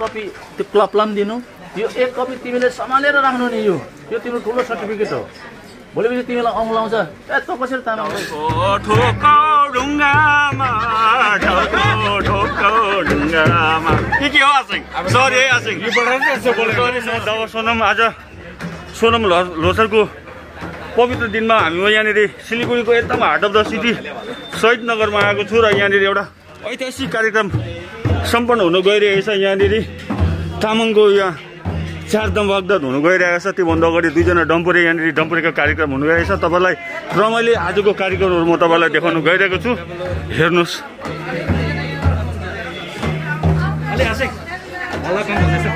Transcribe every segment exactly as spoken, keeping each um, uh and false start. kopi di pelaplam dino, yuk ek kopi timile sama lera orang nuni yuk, yuk timil kulo sertifikat tuh, boleh bisa timil orang ulang sa, eh toko sih tanam. Toko kau dungama, toko toko dungama. Iki asing, sorry asing. Ibaratnya seboleh. Sorry saya dawa sonam aja, sonam losarku. पवित्र दिनमा हामी यहाँनेरि सिलिगुडीको एकदम heart of the city शहीद नगरमा आएको छु र यहाँनेरि एउटा ऐतिहासिक कार्यक्रम सम्पन्न हुन गइरहेछ। यहाँनेरि तामाङको यहाँ चारदाम वाग्दत हुन गइरहेको छ। त्योभन्दा अगाडि दुईजना डम्पुरे यहाँनेरि डम्पुरेको कार्यक्रम हुन गइरहेछ। तपाईलाई रमाइलो आजको कार्यक्रमहरु म तपाईलाई देखाउन गइरहेको छु। हेर्नुस् अलि आशिक भला काम हुँदैछ।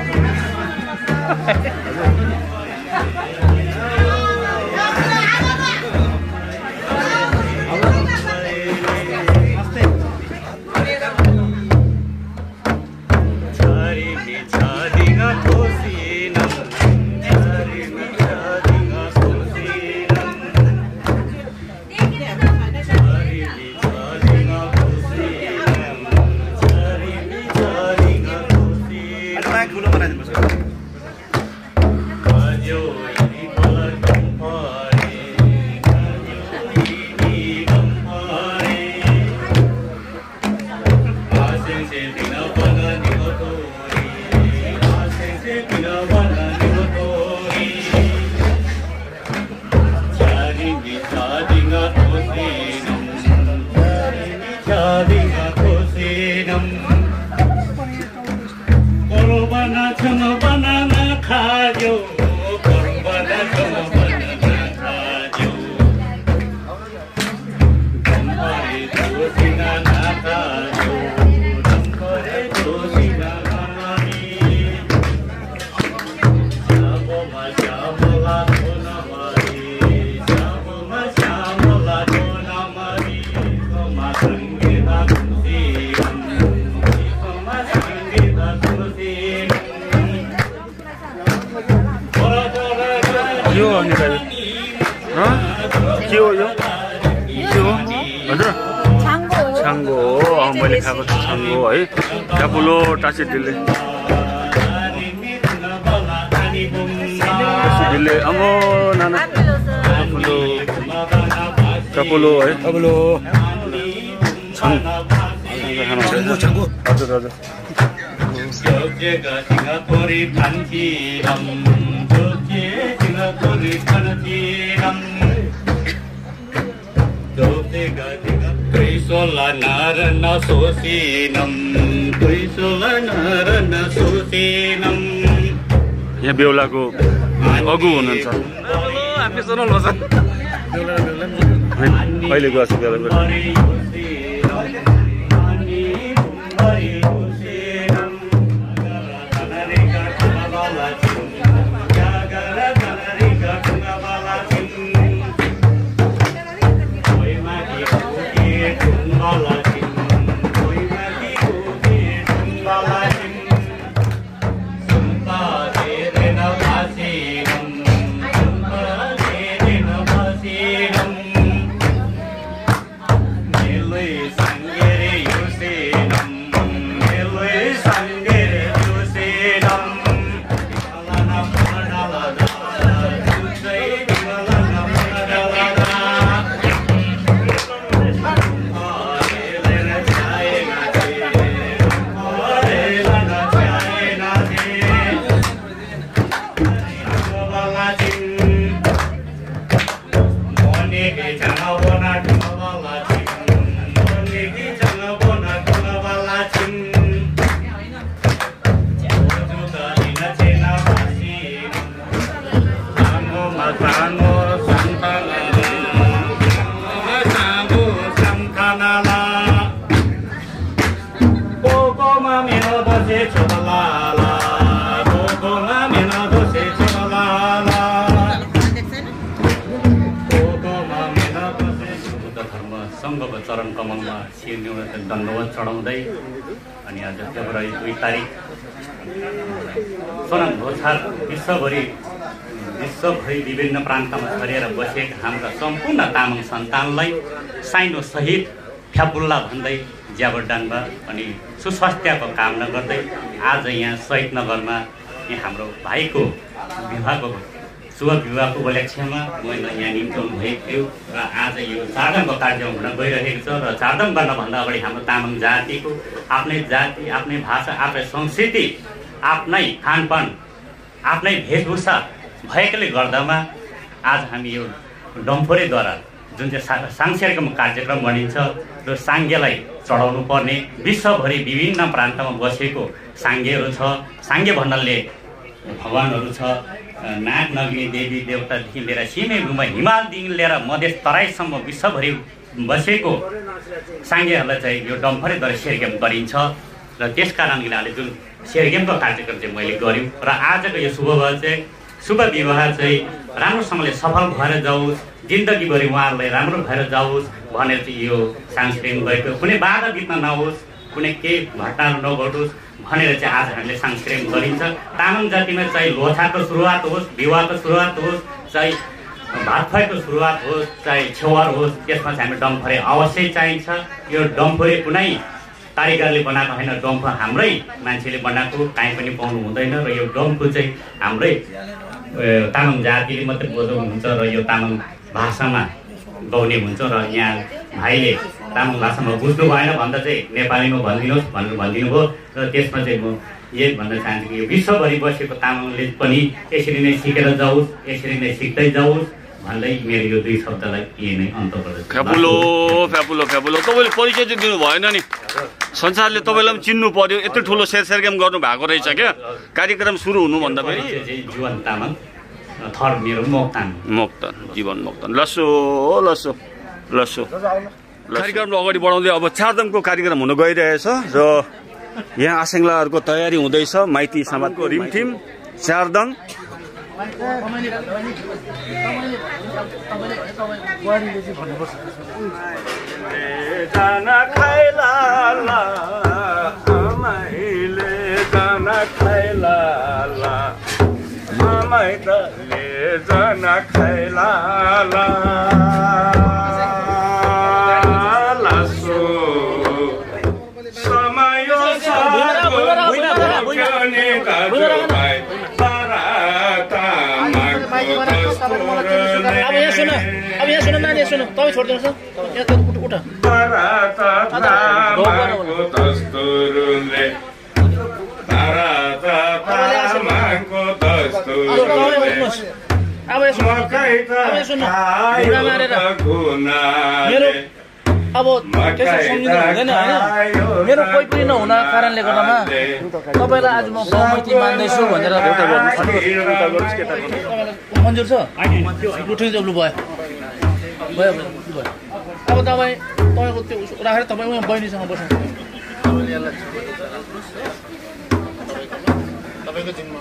यहाँ बेहुलाको अगु हुनुहुन्छ अहिले गएको छ। विश्वभरि विभिन्न प्रान्तमा छरेर बसेका हाम्रा सम्पूर्ण तामाङ सन्तानलाई साइनो सहित फ्याबुल्ला भन्दै ज्याबरदानमा अनि सुस्वास्थ्यको कामना गर्दै आज यहाँ शहीद नगरमा यहाँ हाम्रो भाइको विवाहको शुभ विवाहको उपलक्ष्यमा मैले यहाँ निम्ताउनु भएको थियो र आज यो चारदामको कार्यक्रम हुन गइरहेको छ र चारदाम गर्नभन्दा अगाडि हाम्रो तामाङ जातिको आफ्नै जाति आफ्नै भाषा आफ्नै संस्कृति आफ्नै खानपान आफ्नै भेषभूषा भएकोले गर्दामा आज हामी यो डम्फोरेद्वारा जुन चाहिँ सांस्कृतिक कार्यक्रम भनिन्छ र साङ्गेलाई चढाउनु पर्ने विश्वभरि विभिन्न प्रान्तमा बसेको साङ्गेहरू छ। साङ्गे भन्नाले भगवानहरू छ, नाग नगिनी देवी देवतादेखि लिएर सिमे भूमा हिमालदेखि लिएर मधेस तराईसम्म विश्वभरि बसेको साङ्गेहरूलाई चाहिँ यो डम्फोरेद्वारा सेरगेम गरिन्छ र त्यसकारणले अहिले जुन सेरगेमको कार्यक्रम चाहिँ मैले गरेँ र आजको यो शुभ चाहिँ शुभ विवाह चाहिँ राम्रोसँगले सफल भएर जाओस्, जिन्दगीभरि उहाँहरूलाई राम्रो भएर जाओस् भनेर चाहिँ यो सांस्कृतिक भएको कुनै बाधा बित्न नहोस्, कुनै केही घटनाहरू नघटोस् भनेर चाहिँ आज हामीले सांस्कृतिक गरिन्छ। तामाङ जातिमा चाहिँ लोथाको सुरुवात होस्, विवाहको सुरुवात होस्, चाहे भातफाइको सुरुवात होस्, चाहे छेवार होस्, त्यसमा चाहिँ हामी डम्फोरे अवश्य चाहिन्छ। यो डम्फोरे कुनै कारिगरले बनाएको होइन, डम्फो हाम्रै मान्छेले बनाएको काहीँ पनि पाउनु हुँदैन र यो डम्फो चाहिँ हाम्रै तामाङ जातिले मात्रै बजाउनुहुन्छ र यो तामाङ भाषामा गाउने हुन्छ र यहाँ भाइले तामाङ भाषामा बुझ्नु भएन भन्दा चाहिँ नेपालीमा भनिदिनुहोस् भनेर भनिदिनु भयो र त्यसमा चाहिँ म यही भन्न चाहन्छु कि यो विश्वभरि बसेको तामाङले पनि यसरी नै सिकेर जाओस्, यसरी नै सिक्दै जाओस् भन्दै मेरो यो दुई शब्दलाई यही नै अन्त गर्दछु। फ्याबुलो फ्याबुलो फ्याबुलो तपाईँले परिचय चाहिँ दिनु भएन नि, संसारले तपाईँलाई पनि चिन्नु पर्यो, यत्रो ठुलो सेर सेर गेम गर्नु भएको रहेछ क्या। कार्यक्रम सुरु हुनुभन्दा फेरि जीवन तामाङ थर मेरो मोक्तान मोक्तान जीवन मोक्तान लसो लसो लसो कार्यक्रमलाई अगाडि बढाउँदै अब चारदामको कार्यक्रम हुन गइरहेछ र यहाँ आसेङ्लाहरूको तयारी हुँदैछ। माइती समाजको रिमठिम चारदाङ अब त्यसो सम्झिनु हुँदैन हैन, मेरो कोही पनि नहुना कारणले गर्दामा तपाईलाई आज म बहुमती मान्दैछु भनेर एउटा गर्नु मन्जुर छ। उठ्नु जब्लु भयो भयो भयो। अब तपाईँ तपाईँको त्यो राखेर तपाईँ उहाँ बहिनीसँग बस्नु, तपाईँको जिम्मा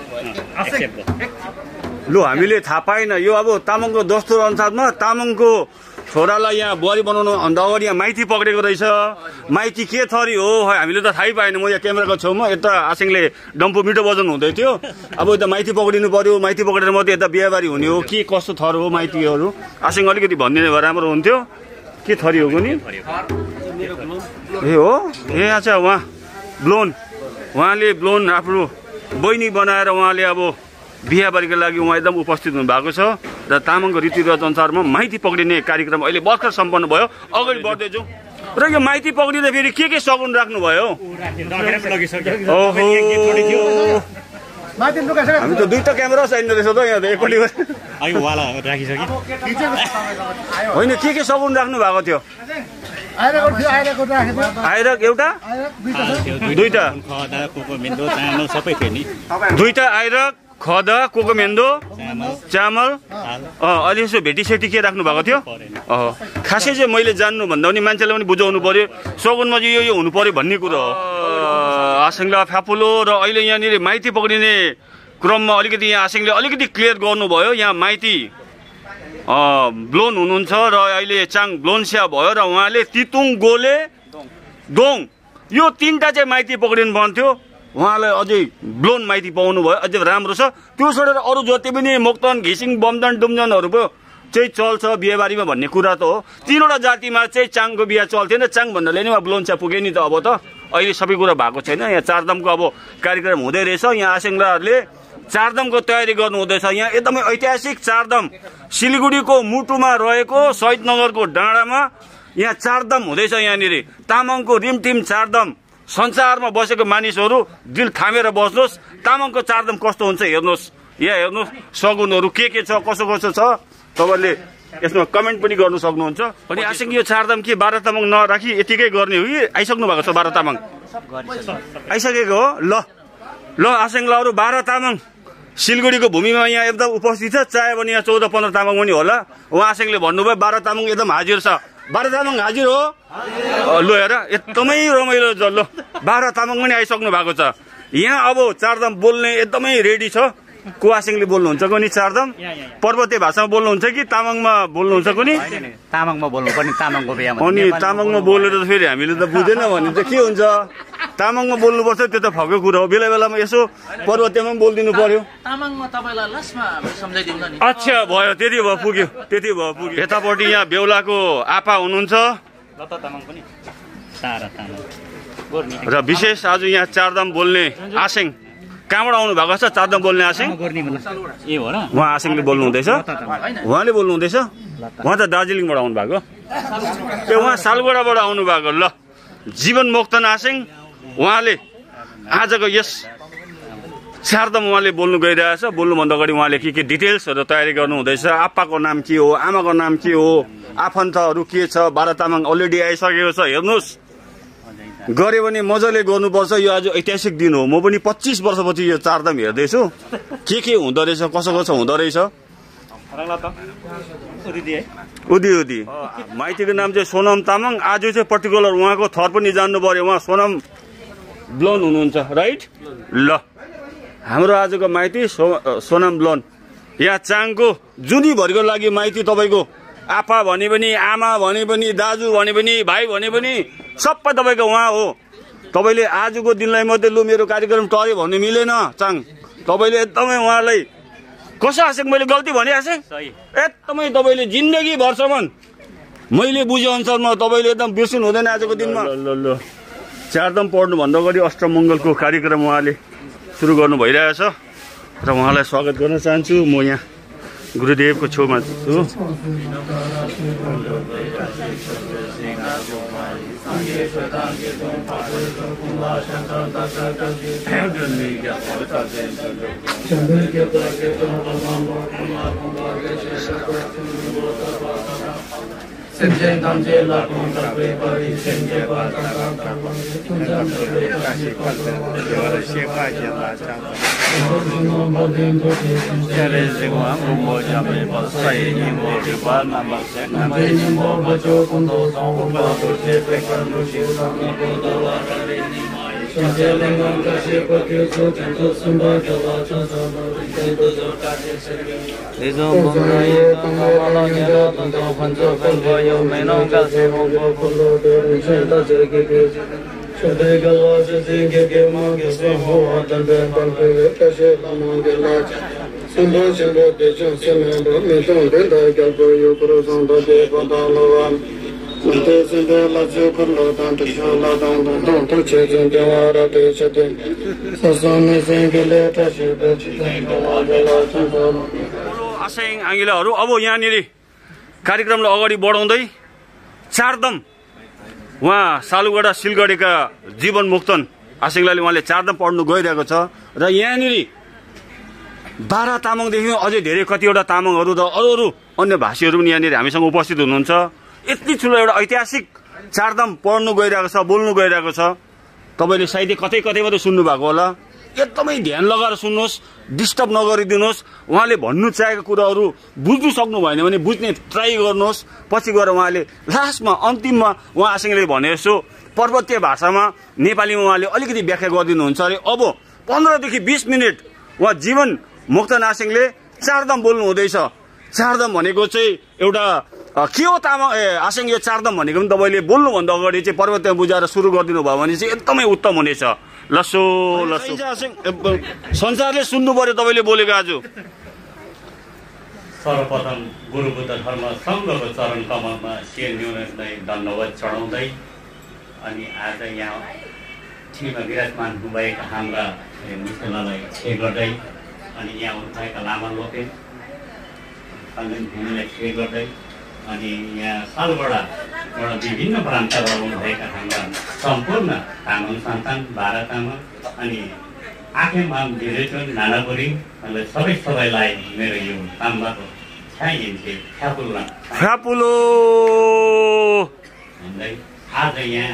भयो। लु हामीले थाहा पाएन यो अब तामाङको दस्तुर अनुसारमा तामाङको छोरालाई यहाँ बुहारी बनाउनु अन्त अगाडि यहाँ माइती पक्रेको रहेछ। माइती के थरी हो हामीले त थाहै पाएन। म यहाँ क्यामेराको छेउमा यता आसिङले डम्फु मिठो बजाउनु हुँदै थियो, अब यता माइती पक्रिनु पर्यो, माइती पक्रेर मात्रै यता बिहाबारी हुने हो के कस्तो थर हो माइतीहरू। आसिङ अलिकति भनिदिनु भए राम्रो हुन्थ्यो के थरी हो नि। ए हो ए अच्छा, उहाँ ब्लोन उहाँले ब्लोन आफ्नो बहिनी बनाएर उहाँले अब बिहाबारीको लागि उहाँ एकदम उपस्थित हुनुभएको छ र तामाङको रीतिरिवाज अनुसारमा माइती पक्रिने कार्यक्रम अहिले भर्खर सम्पन्न भयो। अगाडि बढ्दै जाउँ र यो माइती पक्रिँदा फेरि के के सगुन राख्नुभयो? हामी त दुईवटा क्यामेरा चाहिँदो रहेछ त यहाँ त एकपल्ट होइन, के के सगुन राख्नु भएको थियो? आइरक एउटा दुईवटा दुईवटा आइरक खदा कोको मेन्दो चामल अलि यसो भेटीसेटी के राख्नु भएको थियो? अह खासै चाहिँ मैले जान्नुभन्दा पनि मान्छेलाई पनि बुझाउनु पर्यो सगुनमा चाहिँ यो यो हुनु पर्यो भन्ने कुरो हो। आसेङ्ला फ्यापुलो र अहिले यहाँनिर माइती पक्रिने क्रममा अलिकति यहाँ आसेङले अलिकति क्लियर गर्नुभयो। यहाँ माइती ब्लोन हुनुहुन्छ र अहिले चाङ ब्लोनस्या भयो र उहाँले तितुङ गोले दोङ यो तिनवटा चाहिँ माइती पक्रिनु भन्थ्यो। उहाँले अझै ब्लोन माइती पाउनु भयो अझै राम्रो छ त्यो छोडेर अरु जति पनि मोक्तान घिसिङ बमदान डुमजनहरु भयो चाहिँ चल्छ बिहेबारीमा भन्ने कुरा त हो तीनवटा जातिमा चाहिँ चाङको बिहे चल्थेन चाङ भन्नाले नि वा ब्लोनचा पुगे नि त अब त अहिले सबै कुरा भएको छैन यहाँ चारदामको अब कार्यक्रम हुँदै रहेछ यहाँ आसेङलाहरुले चारदामको तयारी गर्नु हुँदैछ यहाँ एकदमै ऐतिहासिक चारदाम सिलिगुडीको मुटुमा रहेको शहीद नगरको डाँडामा यहाँ चारदाम हुँदैछ यहाँ निरी तामाङको रिमटिम चारदाम संसारमा बसेको मानिसहरु दिल थामेर बस्नुस् तामाङको चारदाम कस्तो हुन्छ हेर्नुस् यहाँ हेर्नुस् सगुनहरु के के छ कसो कसो छ तपाईहरुले यसमा कमेन्ट पनि गर्न सक्नुहुन्छ अनि आशेङ यो चारदाम के बाह्र तामाङ नराखी यतिकै गर्ने हो कि आइसक्नु भएको छ बाह्र तामाङ आइसकेको हो ल ल आशेङलाहरु बाह्र तामाङ सिलगुडीको भूमिमा यहाँ एकदम उपस्थित छ चाहे भने यहाँ चौध पन्ध्र तामाङ पनि होला उहाँ आशेङले भन्नुभयो बाह्र तामाङ एकदम हाजिर छ बाह्र तामाङ हाजिर हो ल हेर एकदमै रमाइलो जल्लो बाह्र तामाङ पनि आइसक्नु भएको छ यहाँ अब चारदाम बोल्ने एकदमै रेडी छ को आशेङले बोल्नुहुन्छ कुनै चारदाम पर्वते भाषामा बोल्नुहुन्छ कि तामाङमा बोल्नुहुन्छ कुनै तामाङमा बोल्नुपर्ने तामाङको बिहामा अनि तामाङमा बोलेर फेरि हामीले त बुझेन भने त के हुन्छ तामाङमा बोल्नुपर्छ त्यो त फक्यो कुरा हो बेला बेलामा यसो पर्वतेमा पनि बोलिदिनु पर्यो तामाङमा तपाईलाई लास्टमा सम्झाइदिउँ न नि अच्छा भयो त्यति भयो पुग्यो त्यति भयो पुग्यो यतापट्टि यहाँ बेउलाको आपा हुनुहुन्छ लता तामाङ पनि तारा तामाङ र विशेष आज यहाँ चारदाम बोल्ने आशेङ कहाँबाट आउनु भएको छ चारदाम बोल्ने आशेङ ए हो र उहाँ आशेङले बोल्नु हुँदैछ उहाँले बोल्नु हुँदैछ उहाँ त दार्जिलिङबाट आउनु भएको ए उहाँ सालगोडाबाट आउनु भएको ल जीवन मोक्तान आशेङ उहाँले आजको यस चारदाम उहाँले बोल्नु गइरहेछ बोल्नुभन्दा अगाडि उहाँले के के डिटेल्सहरु तयारी गर्नु हुँदैछ आप्पाको नाम के हो आमाको नाम के हो आफन्तहरु के छ बाह्र तामाङ अलरेडी आइसकेको छ हेर्नुस् गरे भने मजाले गर्नुपर्छ यो आज ऐतिहासिक दिन हो म पनि पच्चीस वर्षपछि यो चारदाम हेर्दैछु के के हुँदो रहेछ कसो कसो हुँदो रहेछ उदी उदी माइतीको नाम चाहिँ सोनम तामाङ आज चाहिँ पर्टिकुलर उहाँको थर पनि जान्नु पर्यो उहाँ सोनम ब्लोन हुनुहुन्छ राइट ल हाम्रो आजको माइती सो, सोनम ब्लोन यहाँ चाङको जुनीभरिको लागि माइती तपाईँको आप्पा भने पनि आमा भने पनि दाजु भने पनि भाइ भने पनि सबै तपाईँको उहाँ हो तपाईले आजको दिनलाई मात्रै लु मेरो कार्यक्रम टर्यो भन्नु मिलेन चाङ तपाईले एकदमै उहाँलाई कसो आशेङ मैले गल्ती भने आशेङ एकदमै तपाईले जिन्दगी भरसम्म मैले बुझे अनुसारमा तपाईले एकदम बिर्सिनु हुँदैन आजको दिनमा चारदाम पढ्नु भन्दा अगाडि अष्टमंगलको कार्यक्रम उहाँले सुरु गर्नु भइरहेछ र उहाँलाई स्वागत गर्न चाहन्छु म यहाँ गुरुदेवको छेउमा छु Senjai Namjai Lakon Takwe Pari Senjai Bata Kankan Tunjam Sule Kasi Patra Jora Shema Jema Chama Sino Modin Doti Jare Zingwa Mumo Jame Basai Nimo Riba Nama Sename Nimo Bajo Kundo Tongo Bato Tepe Kando Shisa Niko Dawa Kare Nima Senjai Lengam Kasi Pati Sotan Tosumba Jala Chasa Nari Dozo Kare Senjai Lizo Mona Yetanga Mala Nyera Tanda Pancho Pancho Yo menong kasi mongko pulo deri cinta cerdik cerdik cerdik galau cerdik cerdik mangga semua tanpa tanpa kasih tamu gelar sembuh sembuh dejun sembuh menong dentai kalbu yukro sanda debatan lawan sentuh sentuh laju pulo tanpa sholat tanpa tanpa cerdik jawara cerdik sesama senggil kasih bercinta galau galau sembuh asing angila haru abu yang ini कार्यक्रमलाई अगाडि बढाउँदै चारदाम उहाँ सालुगडा सिलगडीका जीवन मुक्तन आशेङलाले उहाँले चारदाम पढ्नु गइरहेको छ र यहाँनिर बाह्र तामाङदेखि अझै धेरै कतिवटा तामाङहरू र अरू अरू अन्य भाषीहरू पनि यहाँनिर हामीसँग उपस्थित हुनुहुन्छ यति ठुलो एउटा ऐतिहासिक चारदाम पढ्नु गइरहेको छ बोल्नु गइरहेको छ तपाईले सायदै कतै कतै मात्र सुन्नु भएको होला एकदमै ध्यान लगाएर सुन्नुहोस् डिस्टर्ब नगरिदिनुहोस् उहाँले भन्नु चाहेको कुराहरू बुझ्नु सक्नु भएन भने बुझ्ने ट्राई गर्नुहोस् पछि गएर उहाँले लास्टमा अन्तिममा उहाँ आशेङले भने जस्तो पर्वतीय भाषामा नेपालीमा उहाँले अलिकति व्याख्या गरिदिनुहुन्छ अरे अब पन्ध्रदेखि बिस मिनट उहाँ जीवन मोक्तान आशेङले चारदाम बोल्नु हुँदैछ चारदाम भनेको चाहिँ एउटा के हो तामाङ ए आशेङ यो चारदाम भनेको पनि तपाईँले बोल्नुभन्दा अगाडि चाहिँ पर्वतीय बुझाएर सुरु गरिदिनु भयो भने चाहिँ एकदमै उत्तम हुनेछ लसो लसो संसारले सुन्नु पर्यो तपाईले बोलेको आज। सर्वप्रथम गुरुको धर्म संघको चरण कमलमा सेन न्यूनलाई धन्यवाद चढाउँदै अनि आज यहाँ ठिमा विराजमान हुनुभएका हाम्रा मुसलमानलाई क्षय गर्दै अनि यहाँ उठाएका लामा लोके अनि भूमिलाई क्षय गर्दै अनि यहाँ सालबडा एउटा विभिन्न प्रान्तबाट आउनुभएका हाम्रा सम्पूर्ण तामाङ सन्तान बाह्र तामाङ अनि आखे माम डिरेटन नानापुरी अनि सबै सबैलाई मेरो यो ताम्बाको छाइन्थे खापुला खापुलो अनि आज यहाँ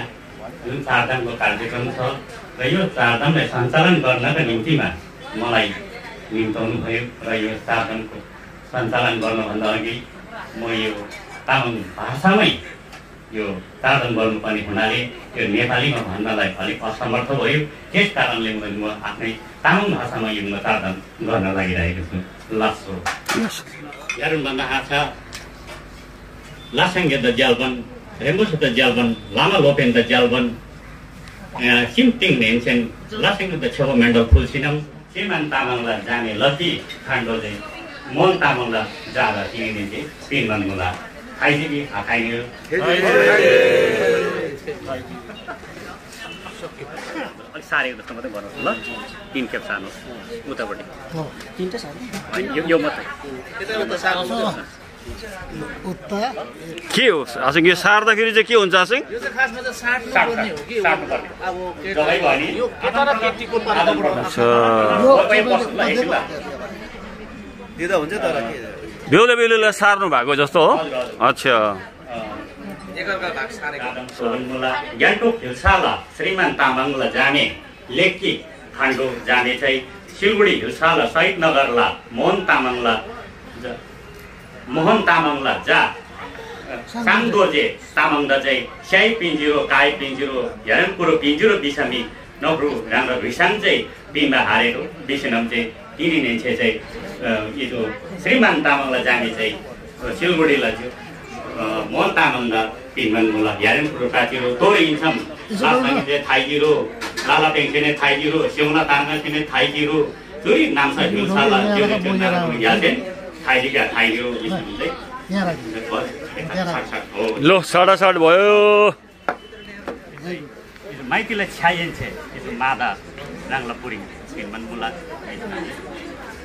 जुन चारदामको कार्यक्रम छ र यो चारदामलाई सञ्चालन गर्नका निम्तिमा मलाई निम्ताउनु भयो र यो चारदामको सञ्चालन गर्नुभन्दा अघि म यो तामाङ भाषामै यो चारदाम गर्नुपर्ने हुनाले यो नेपालीमा भन्नलाई अलिक असमर्थ भयो। त्यस कारणले म आफ्नै तामाङ भाषामा यो म चारदाम गर्न लागिरहेको छु। लासो यारुनभन्दा आशा लासाङ्गे द ज्यालबन रेम्बुस द ज्यालबन लामा लोपेन द ज्यालबन सिमटिङ नेन्सेन लासाङ्गे द छेवा मेन्डल फुलसिनम श्रीमान तामाङलाई जाने लती खाण्डोले मन तामाङलाई जाँदा तिनी चाहिँ पिनभन मुला आइदिबी आकाइयो अलि सारेको जस्तो मात्रै गर्नुहोस् ल। तीन खेप सार्नुहोस् उतापट्टि तीनटा सार्नु यो मात्रै यता सार्नु उता के हो आसिङ यो सार्दाखेरि चाहिँ के हुन्छ आसिङ यो चाहिँ खासमा चाहिँ सार्नु पर्ने हो के हो अब के भनि यो केटा र केटीको पार्दा पर्छ यो दिदा हुन्छ तर के बेउले बेउलेलाई सार्नु भएको जस्तो हो। अच्छा गान्तोक हिलसाला श्रीमान तामाङलाई जाने लेखी खाण्डो जाने चाहिँ सिलगढी हिलसाला सहित नगरला मोहन तामाङलाई मोहन तामाङलाई जा साङदोजे तामाङ चाहिँ स्याई पिन्जिरो काई पिन्जिरो हेरम कुरो पिन्जिरो बिसामी नब्रु राम्रो भिसाङ चाहिँ बिमा हारेको बिसिनम चाहिँ तिनी नेन्छे चाहिँ यो श्रीमान तामाङलाई जाने चाहिँ सिलगढीलाई थियो मोहन तामाङलाई पिनभनमुला यारेमपुर काटिरो तोरी इन्सम लासाङले थाइगिरो लाला पेङसेने थाइगिरो सेउना ताङसेने थाइगिरो जुरी नामसा हिलसाला त्यो चाहिँ यादेन थाइगिका थाइगिरो यसले यहाँ राखिदिनु लो साढे सात भयो माइकीलाई छ्याइन्छ यो मादा राङलापुरी पिनभनमुला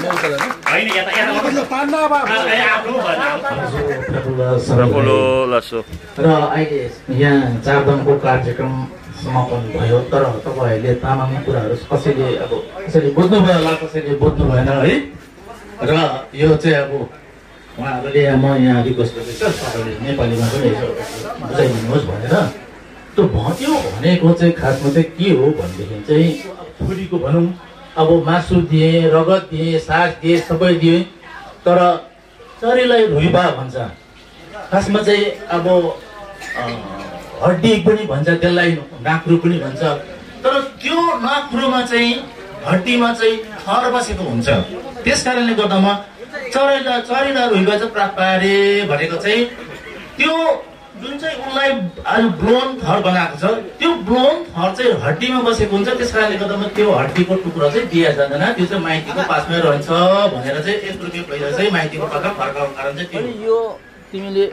अहिले यहाँ चारदामको कार्यक्रम समापन भयो तर तपाईँहरूले तामाङ कुराहरू कसैले अब कसैले बुझ्नुभयो होला कसैले बुझ्नु भएन है र यो चाहिँ अब उहाँहरूले म यहाँ रिक्वेस्ट गर्दैछु सरकारले नेपालीमा पनि यसो बुझाइदिनुहोस् भनेर। त्यो भत्यो भनेको चाहिँ खासमा चाहिँ के हो भनेदेखि चाहिँ छुरीको भनौँ अब मासु दिए रगत दिए सास दिए सबै दिए तर चरीलाई रुइबा भन्छ खासमा चाहिँ अब हड्डी पनि भन्छ त्यसलाई नाक्रो पनि भन्छ तर त्यो नाक्रोमा चाहिँ हड्डीमा चाहिँ थर बसेको हुन्छ त्यस कारणले गर्दामा चरीलाई चरीलाई रुइबा चाहिँ प्राप्तारे भनेको चाहिँ त्यो जुन चाहिँ उनलाई आज ब्लोन थर बनाएको छ त्यो ब्लोन थर चाहिँ हड्डीमा बसेको हुन्छ त्यस कारणले गर्दामा त्यो हड्डीको टुक्रो चाहिँ दिया जाँदैन त्यो चाहिँ माइतीको पासमै रहन्छ भनेर चाहिँ एक रुपियाँ पैसा चाहिँ माइतीको पासमा फर्काउनु कारण चाहिँ यो तिमीले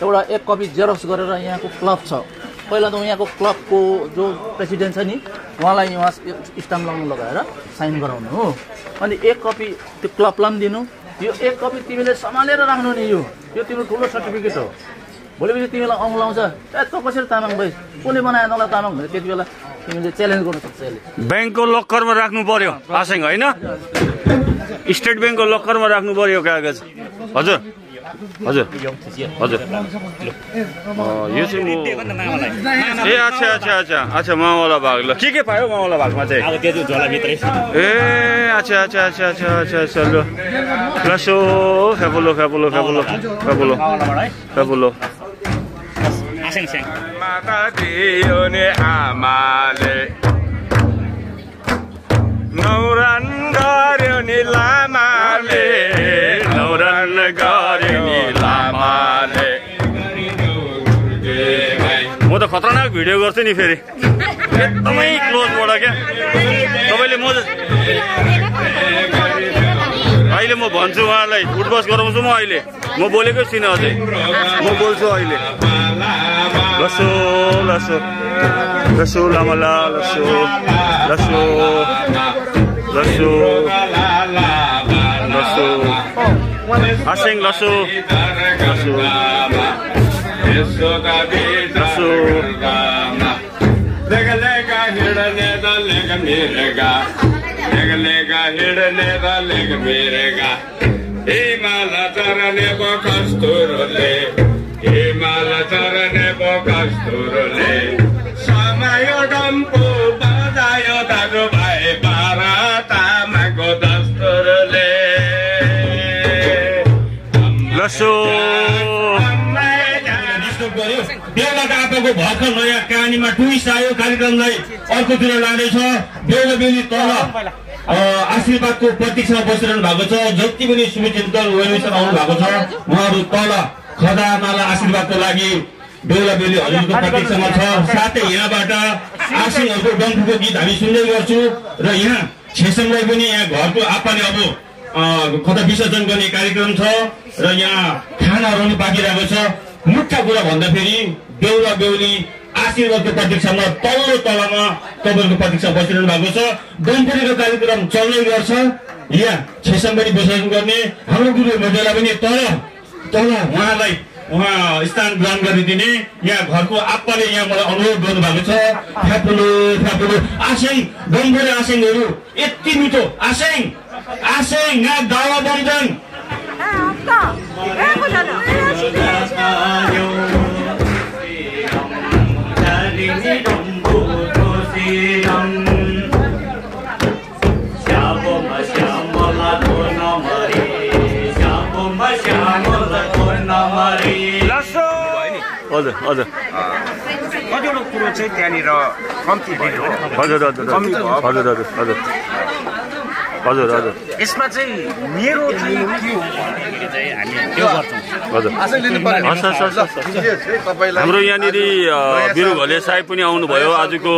एउटा एक कपी जेरोक्स गरेर यहाँको क्लब छ पहिला त यहाँको क्लबको जो प्रेसिडेन्ट छ नि उहाँलाई उहाँ स्टाम्प लगाउनु लगाएर साइन गराउनु हो अनि एक कपी त्यो क्लबलाई पनि दिनु यो एक कपी तिमीले सम्हालेर राख्नु नि यो यो तिम्रो ठुलो सर्टिफिकेट हो। भोलिपछि तिमीलाई औँला आउँछ ए त कसरी तामाङ भइस कुनै बनायो तँलाई तामाङ भनेर त्यति बेला तिमीले च्यालेन्ज गर्नु सक्छ। अहिले ब्याङ्कको लकरमा राख्नु पर्यो आसिङ होइन स्टेट ब्याङ्कको लकरमा राख्नु पर्यो कागज हजुर हजुर हजुर यो ए अच्छा अच्छा अच्छा अच्छा मावला भाग ल के के पायो मावला भागमा चाहिँ अब त्यो झोला भित्रै ए अच्छा अच्छा अच्छा अच्छा अच्छा चलो रसो फेबुलो फेबुलो फेबुलो फेबुलो फेबुलो आसेङ सेङ माता दियो नि आमाले नौरन गर्यो नि लामाले नौरन गर्यो नि लामाले म त खतरनाक भिडियो गर्छु नि फेरि एकदमै क्लोजबाट के तपाईले म अहिले म भन्छु उहाँलाई उठबस गराउँछु म अहिले म बोलेको छैन अझै म बोल्छु अहिले लसो लसो लसो लामाला लसो लसो लसो लसो आसेङ लसो लसो लसो लेगा लेगा हिडने द लेगा मेरेगा लेगा लेगा हिडने द लेगा मेरेगा हिमाला चरने बो कस्तुरले हिमाला चरने बो कस्तुरले समय डम्पो बजायो दाजु भाइ बारा तामाङको दस्तुरले लसो बेलगाटाको भर्खर नयाँ कहानीमा टुइस आयो कार्यक्रमलाई अर्कोतिर लाँदैछ बेला बेली तल आशीर्वादको प्रतीक्षामा बसिरहनु भएको छ जति पनि सुविचिन्तल वेलविसन आउनु भएको छ उहाँहरू तल खदामाला आशीर्वादको लागि बेला बेली हजुरको प्रतीक्षामा छ साथै यहाँबाट आशीर्वादको डम्फुको गीत हामी सुन्दै गर्छौँ र यहाँ छेसङलाई पनि यहाँ घरको आप्पाले अब खदा विसर्जन गर्ने कार्यक्रम छ र यहाँ खानाहरू पनि पाकिरहेको छ मुख्य कुरा भन्दा फेरि बेहुला बेहुली आशीर्वादको प्रतीक्षामा तल्लो तलामा तपाईँको प्रतीक्षा बसिरहनु भएको छ डम्फुको कार्यक्रम चल्दै गर्छ यहाँ छेसङ पनि विसर्जन गर्ने हाम्रो गुरु मजेला पनि तल तल उहाँलाई उहाँ स्थान ग्रहण गरिदिने यहाँ घरको आप्पाले यहाँ मलाई अनुरोध गर्नुभएको छ फ्यापुलो फ्यापुलो आसेङ डम्फुको आसेङहरू यति मिठो आसेङ आसेङ ना दावा बन्जन हजुर हजुर कतिवटा कुरो चाहिँ त्यहाँनिर कम्ती भयो हजुर हजुर हजुर हजुर हजुर हजुर हजुर यसमा चाहिँ मेरो चाहिँ के हो भनेर चाहिँ हामी त्यो गर्छौँ हजुर हाम्रो यहाँनिर बिरुभले साहेब पनि आउनुभयो आजको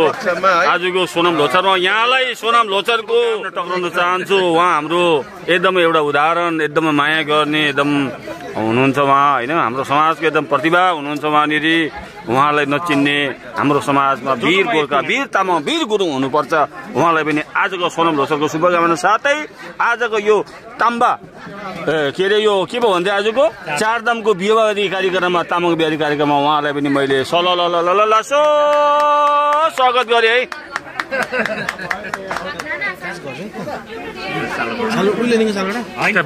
आजको सोनाम लोचर म यहाँलाई सोनाम लोचरको टक्राउन चाहन्छु उहाँ हाम्रो एकदम एउटा उदाहरण एकदम माया गर्ने एकदम हुनुहुन्छ उहाँ होइन हाम्रो समाजको एकदम प्रतिभा हुनुहुन्छ उहाँनिर उहाँलाई नचिन्ने हाम्रो समाजमा वीर गोर्खा वीर तामाङ वीर गुरुङ हुनुपर्छ उहाँलाई पनि आजको सोनाम लोचरको शुभकामना साथै आजको यो ताम्बा के अरे यो के पो भन्थे आजको चारदामको विवाह कार्यक्रममा तामाङ बिहारी कार्यक्रममा उहाँलाई पनि मैले सल ल ल ल ल सो स्वागत गरेँ है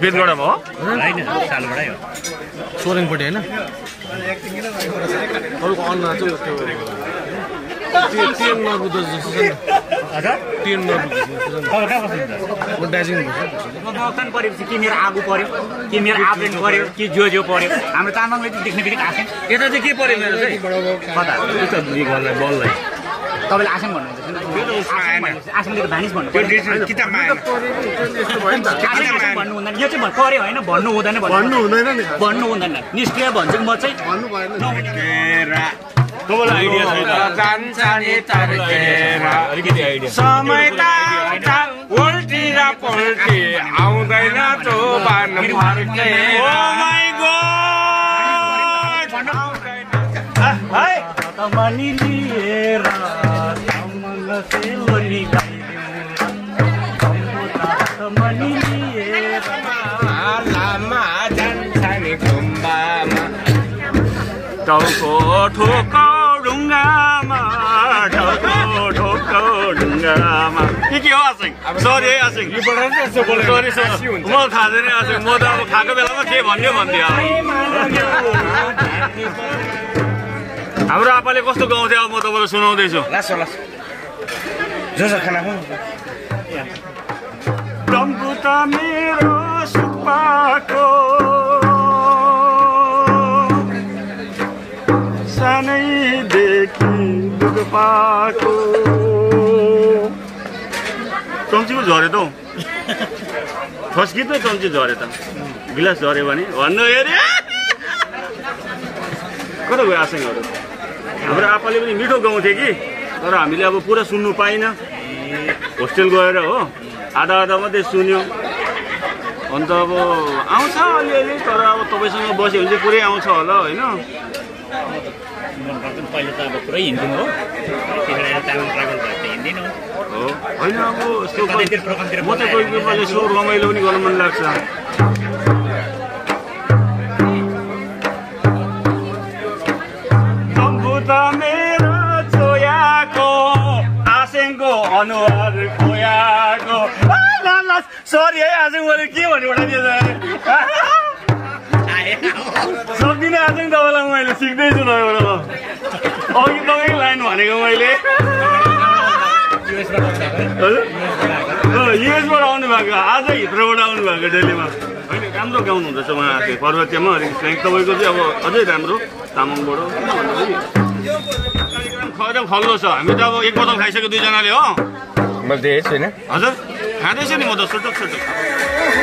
बेलगढा भयो सोरेङपट्टि होइन दर्शन परेपछि के मेरो आगो पर्यो के मेरो आब्रेन पर्यो के जो जो पर्यो हाम्रो तामाङले चाहिँ देख्ने बित्तिकै आसेङ यता चाहिँ के पर्यो मेरो चाहिँ तपाईले आसेम भन्नुहुन्छ हैन भन्नु हुँदैन भन्नु हुँदैन नि भन्नु हुँदैन निष्क्रिय भन्छ म चाहिँ भन्नु भएन तपाईलाई आइडिया छैन जान्छ नि तरकेरा अलिकति आइडिया समय त उल्टीर पल्टी आउँदैन तो बान फर्के ओ माय गॉड है तमनी लिएर टाउको ठोको ढुङ्गामा टाउको ठोको ढुङ्गामा के के हो आज asing, sorry asing, sorry sorry, mau khade ne asing, mau da khade belama ke bhanyo bhandiya. Hamro apaले कस्तो गाउँथे अब म तपाईलाई सुनाउँदै छु। लास लास। जो जो खाना हो। रम्बुता मेरो सुपाको सानै देखि दुख पाको चम्चीको झरे त फस्कितै चम्ची झरे त गिलास झरे भने भन्नु हेरे कता गयो आसँगहरु हाम्रो आपाले पनि मिठो गाउँथे कि तर हामीले अब पुरा सुन्नु पाइन होस्टेल गएर हो आधा आधा मात्रै सुन्यौ अन्त अब आउँछ अलिअलि तर अब तपाईसँग बस्यो भने चाहिँ पुरै आउँछ होला हैन पहिले त अब पुरै हिन्दी हो त्यतिबेला तामाङ ट्राभल भयो त हिन्दी हो हैन अब त्यो म त कोही बेला सो रमाइलो पनि गर्न मन लाग्छ अनुहार खोयाको लास सरी है आज मैले के भन्नु उठाइदिएँ सक्दिनँ आज तपाईँलाई मैले सिक्दैछु न एउटा अघि तपाईँ लाइन भनेको मैले युएसबाट आउनुभएको आज हित्रबाट आउनुभएको दिल्लीमा होइन राम्रो गाउनुहुन्छ उहाँ आफै पर्वतीयमा अलिक तपाईँको चाहिँ अब अझै राम्रो तामाङबाट खैर खल्लो छ हामी त अब एक बोतल खाइसक्यो दुईजनाले हो मैले देखेको छैन हजुर खाँदैछ नि म त सुटुक सुटुक